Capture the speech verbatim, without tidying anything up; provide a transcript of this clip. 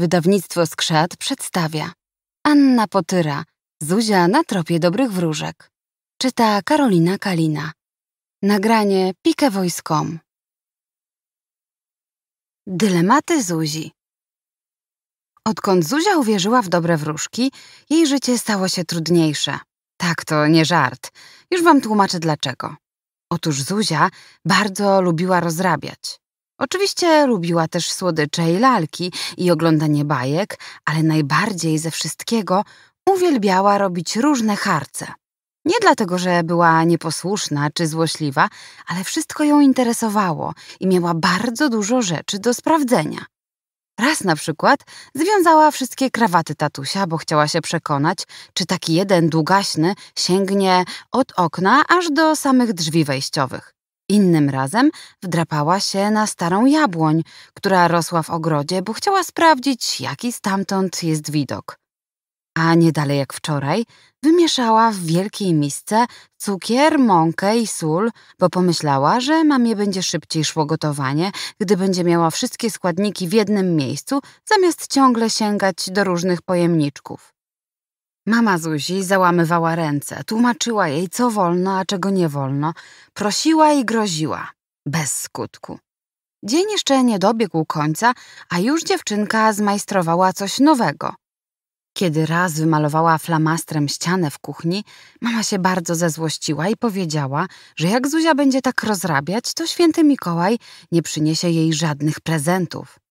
Wydawnictwo Skrzat przedstawia Anna Potyra, Zuzia na tropie dobrych wróżek. Czyta Karolina Kalina. Nagranie pikewojskom. Dylematy Zuzi. Odkąd Zuzia uwierzyła w dobre wróżki, jej życie stało się trudniejsze. Tak, to nie żart. Już wam tłumaczę dlaczego. Otóż Zuzia bardzo lubiła rozrabiać. Oczywiście lubiła też słodycze i lalki i oglądanie bajek, ale najbardziej ze wszystkiego uwielbiała robić różne harce. Nie dlatego, że była nieposłuszna czy złośliwa, ale wszystko ją interesowało i miała bardzo dużo rzeczy do sprawdzenia. Raz na przykład związała wszystkie krawaty tatusia, bo chciała się przekonać, czy taki jeden długaśny sięgnie od okna aż do samych drzwi wejściowych. Innym razem wdrapała się na starą jabłoń, która rosła w ogrodzie, bo chciała sprawdzić, jaki stamtąd jest widok. A nie dalej jak wczoraj wymieszała w wielkiej misce cukier, mąkę i sól, bo pomyślała, że mamie będzie szybciej szło gotowanie, gdy będzie miała wszystkie składniki w jednym miejscu, zamiast ciągle sięgać do różnych pojemniczków. Mama Zuzi załamywała ręce, tłumaczyła jej, co wolno, a czego nie wolno, prosiła i groziła. Bez skutku. Dzień jeszcze nie dobiegł końca, a już dziewczynka zmajstrowała coś nowego. Kiedy raz wymalowała flamastrem ścianę w kuchni, mama się bardzo zezłościła i powiedziała, że jak Zuzia będzie tak rozrabiać, to święty Mikołaj nie przyniesie jej żadnych prezentów.